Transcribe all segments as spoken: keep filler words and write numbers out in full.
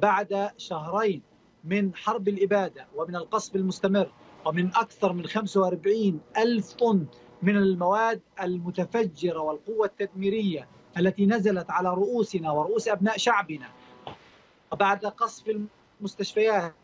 بعد شهرين من حرب الإبادة ومن القصف المستمر ومن أكثر من خمسة وأربعين ألف طن من المواد المتفجرة والقوة التدميرية التي نزلت على رؤوسنا ورؤوس أبناء شعبنا، وبعد قصف المستشفيات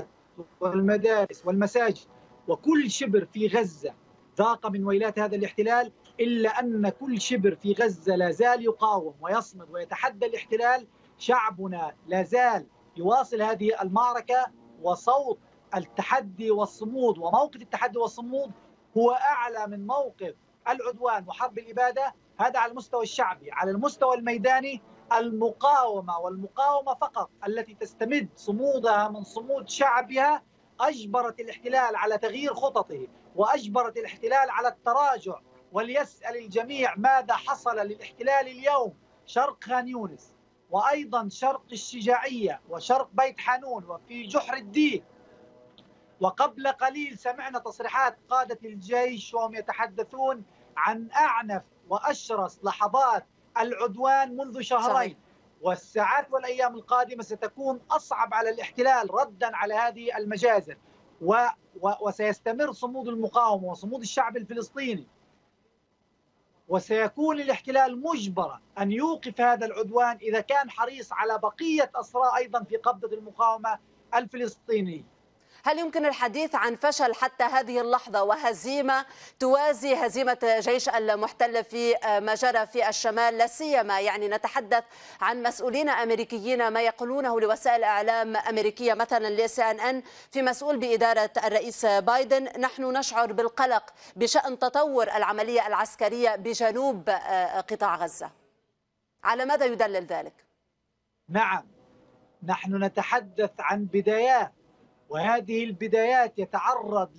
والمدارس والمساجد وكل شبر في غزة ذاق من ويلات هذا الاحتلال، إلا أن كل شبر في غزة لا زال يقاوم ويصمد ويتحدى الاحتلال. شعبنا لا زال يواصل هذه المعركة، وصوت التحدي والصمود وموقف التحدي والصمود هو أعلى من موقف العدوان وحرب الإبادة. هذا على المستوى الشعبي. على المستوى الميداني، المقاومة والمقاومة فقط التي تستمد صمودها من صمود شعبها أجبرت الاحتلال على تغيير خططه، وأجبرت الاحتلال على التراجع. وليسأل الجميع ماذا حصل للاحتلال اليوم شرق خان يونس، وأيضا شرق الشجاعية وشرق بيت حانون وفي جحر الديك. وقبل قليل سمعنا تصريحات قادة الجيش وهم يتحدثون عن أعنف وأشرس لحظات العدوان منذ شهرين، والساعات والأيام القادمة ستكون أصعب على الاحتلال ردا على هذه المجازر. و... و... وسيستمر صمود المقاومة وصمود الشعب الفلسطيني، وسيكون الاحتلال مجبرا أن يوقف هذا العدوان إذا كان حريص على بقية أسرى أيضا في قبضة المقاومة الفلسطينية. هل يمكن الحديث عن فشل حتى هذه اللحظة وهزيمة توازي هزيمة جيش المحتل في ما جرى في الشمال؟ لا سيما يعني نتحدث عن مسؤولين أمريكيين، ما يقولونه لوسائل إعلام أمريكية مثلا لسي إن إن في مسؤول بإدارة الرئيس بايدن: نحن نشعر بالقلق بشأن تطور العملية العسكرية بجنوب قطاع غزة. على ماذا يدلل ذلك؟ نعم، نحن نتحدث عن بدايات، وهذه البدايات يتعرض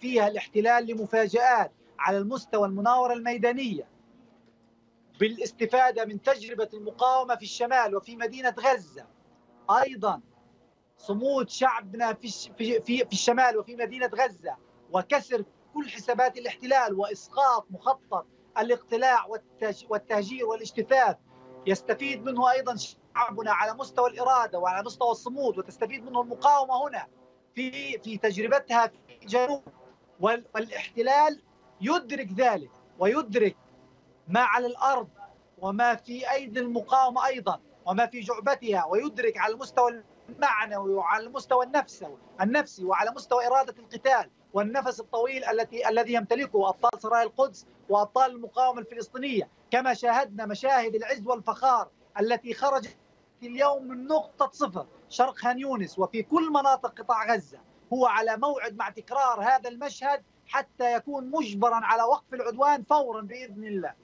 فيها الاحتلال لمفاجآت على المستوى المناورة الميدانية، بالاستفادة من تجربة المقاومة في الشمال وفي مدينة غزة. أيضا صمود شعبنا في في الشمال وفي مدينة غزة، وكسر كل حسابات الاحتلال وإسقاط مخطط الاقتلاع والتهجير والاجتثاث. يستفيد منه أيضا شعبنا على مستوى الإرادة وعلى مستوى الصمود، وتستفيد منه المقاومة هنا في في تجربتها في الجنوب. والاحتلال يدرك ذلك، ويدرك ما على الأرض وما في أيدي المقاومة أيضا وما في جعبتها، ويدرك على المستوى المعنوي وعلى المستوى النفسي النفسي وعلى مستوى إرادة القتال والنفس الطويل التي الذي يمتلكه أبطال سرايا القدس وأبطال المقاومة الفلسطينية. كما شاهدنا مشاهد العز والفخار التي خرجت اليوم من نقطة صفر شرق خان يونس وفي كل مناطق قطاع غزة. هو على موعد مع تكرار هذا المشهد حتى يكون مجبرا على وقف العدوان فورا بإذن الله.